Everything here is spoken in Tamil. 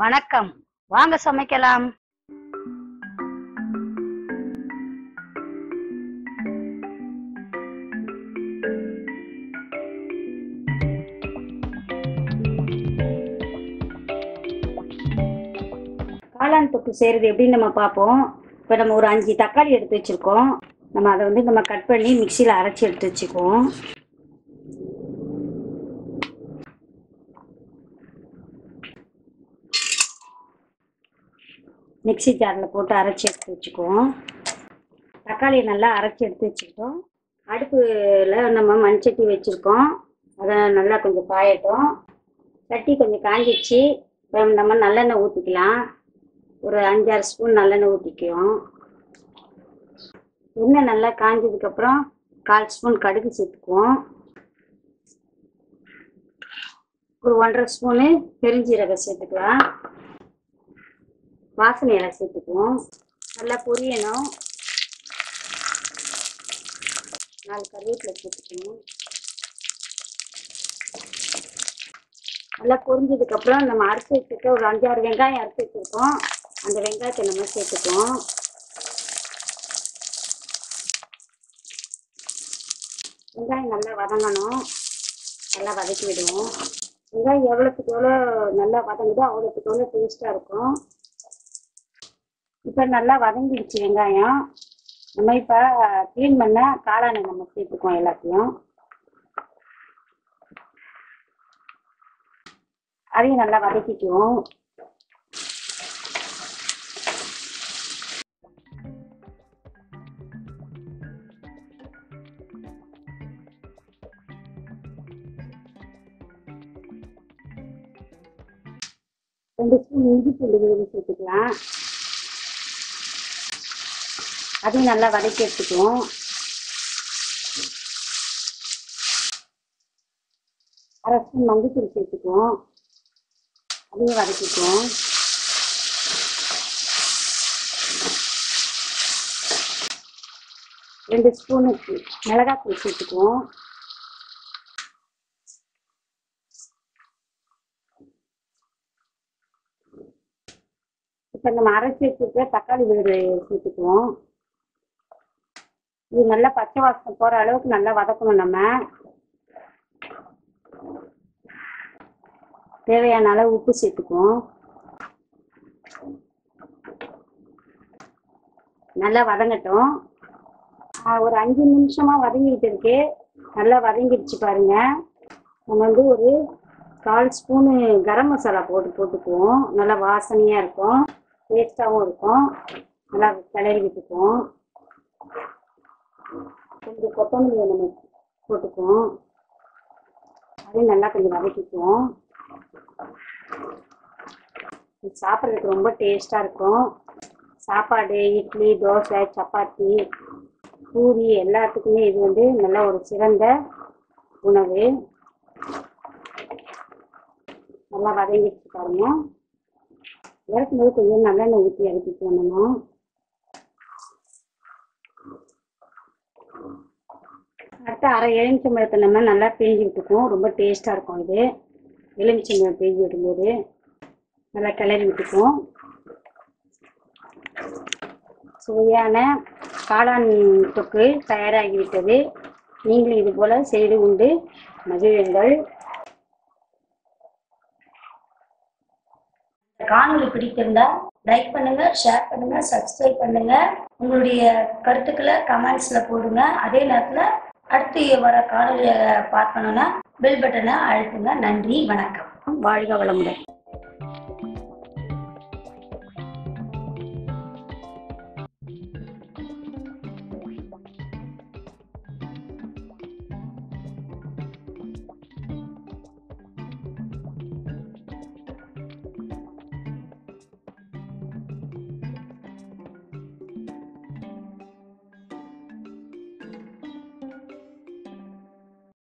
வணக்கம், வாங்க சமைக்கலாம். காளான் தொக்கு செய்யறது எப்படின்னு நம்ம பார்ப்போம். இப்போ நம்ம ஒரு 5 தக்காளி எடுத்து வச்சிருக்கோம். நம்ம அதை வந்து நம்ம கட் பண்ணி மிக்சியில் அரைச்சி எடுத்து வச்சுக்குவோம். மிக்சி ஜாரில் போட்டு அரைச்சி எடுத்து வச்சுக்குவோம். தக்காளியை நல்லா அரைச்சி எடுத்து வச்சுக்கிட்டோம். அடுப்பில் நம்ம மண் சட்டி வச்சுருக்கோம். அதை நல்லா கொஞ்சம் காயட்டும். சட்டி கொஞ்சம் காஞ்சிச்சு. இப்போ நம்ம நல்லெண்ணெய் ஊற்றிக்கலாம். ஒரு 5-6 ஸ்பூன் நல்லெண்ணெய் ஊற்றிக்குவோம். எண்ணெய் நல்லா காஞ்சதுக்கப்புறம் 1/4 ஸ்பூன் கடுகு சேர்த்துக்குவோம். ஒரு 1.5 ஸ்பூனு பெருஞ்சீரகம் சேர்த்துக்கலாம். வாசனை இலை சேர்த்துக்குவோம். நல்லா பொரியணும். 4 கருவேப்பிலை சேர்த்துக்கணும். நல்லா பொரிஞ்சதுக்கப்புறம் நம்ம அரைச்சி வச்சுருக்க ஒரு 5-6 வெங்காயம் அரைச்சி வச்சுருக்கோம். அந்த வெங்காயத்தை நம்ம சேர்த்துக்குவோம். வெங்காயம் நல்லா வதங்கணும். நல்லா வதக்கி விடுவோம். வெங்காயம் எவ்வளோத்துக்கு எவ்வளோ நல்லா வதங்குதோ அவ்வளோத்துக்கு எவ்வளோ டேஸ்ட்டாக இருக்கும். இப்போ நல்லா வதங்கிடுச்சு வெங்காயம். நம்ம இப்போ க்ளீன் பண்ண காளானை நம்ம சேர்த்துக்குவோம். எல்லாத்தையும் அதையும் நல்லா வதக்கிக்குவோம். ரெண்டு ஸ்பூன் இஞ்சி பூண்டு சேர்த்துக்கலாம். அதையும் நல்லா வதக்கி எடுத்துக்குவோம். அரை ஸ்பூன் மஞ்சத்தூள் சேர்த்துக்குவோம். அதையும் வதக்கிக்குவோம். ரெண்டு ஸ்பூனுக்கு மிளகாத்தூள் சேர்த்துக்குவோம். இப்போ நம்ம அரைச்சி வச்சுட்டு தக்காளி விழுது சேர்த்துக்குவோம். இது நல்லா பச்சை வாசம் போகிற அளவுக்கு நல்லா வதக்கணும். நம்ம தேவையான அளவு உப்பு சேர்த்துக்குவோம். நல்லா வதங்கட்டும். ஒரு 5 நிமிஷமாக வதங்கிட்டு இருக்கு. நல்லா வதங்கிடுச்சு பாருங்க. நம்ம வந்து ஒரு 1/4 ஸ்பூனு கரம் மசாலா போட்டுக்குவோம். நல்லா வாசனையாக இருக்கும், டேஸ்டாகவும் இருக்கும். நல்லா கிளறி விட்டுக்குவோம். கொஞ்சம் கொத்தமல்லியை நம்ம போட்டுக்குவோம். அதையும் நல்லா கொஞ்சம் வதக்கிக்குவோம். சாப்பிட்றதுக்கு ரொம்ப டேஸ்டாக இருக்கும். சாப்பாடு, இட்லி, தோசை, சப்பாத்தி, பூரி எல்லாத்துக்குமே இது வந்து நல்ல ஒரு சிறந்த உணவு. நல்லா வதங்கிட்டு பாருங்க. இறக்கும்போது கொஞ்சம் நல்லெண்ணெய் ஊற்றி இறக்கிக்குவோம். நம்ம அடுத்த அரை எலுமிச்சம்பழத்தை நம்ம நல்லா பிழிஞ்சி விட்டுக்குவோம். ரொம்ப டேஸ்ட்டாக இருக்கும் இது. எலுமிச்சம்பழம் பிழிஞ்சி விடும்போது நல்லா கிளறி விட்டுக்குவோம். சுவையான காளான் தொக்கு தயாராகிவிட்டது. நீங்களும் இது போல் செய்து உண்டு மகிழுங்கள். காணொலி பிடித்திருந்தா லைக் பண்ணுங்க, ஷேர் பண்ணுங்க, சப்ஸ்கிரைப் பண்ணுங்க. உங்களுடைய கருத்துக்களை கமெண்ட்ஸ்ல போடுங்க. அதே நேரத்தில் அடுத்து வர காணொலியை பார்க்கணும்னா பெல் பட்டனை அழுத்துங்க. நன்றி, வணக்கம், வாழ்க வளமுடன்.